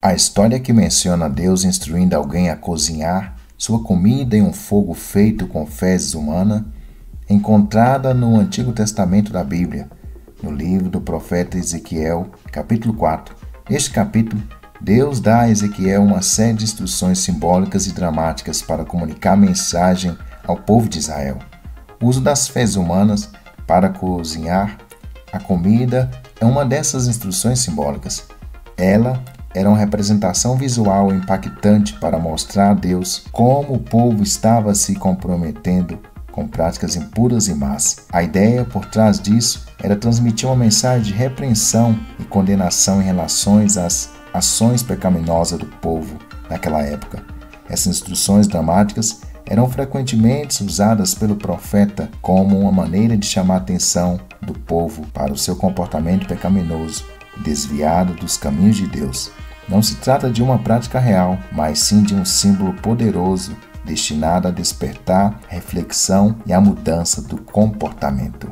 A história que menciona Deus instruindo alguém a cozinhar sua comida em um fogo feito com fezes humana, encontrada no Antigo Testamento da Bíblia, no livro do profeta Ezequiel, capítulo 4. Neste capítulo, Deus dá a Ezequiel uma série de instruções simbólicas e dramáticas para comunicar mensagem ao povo de Israel. O uso das fezes humanas para cozinhar a comida é uma dessas instruções simbólicas. Ela era uma representação visual impactante para mostrar a Deus como o povo estava se comprometendo com práticas impuras e más. A ideia por trás disso era transmitir uma mensagem de repreensão e condenação em relação às ações pecaminosas do povo naquela época. Essas instruções dramáticas eram frequentemente usadas pelo profeta como uma maneira de chamar a atenção do povo para o seu comportamento pecaminoso, desviado dos caminhos de Deus. Não se trata de uma prática real, mas sim de um símbolo poderoso destinado a despertar reflexão e a mudança do comportamento.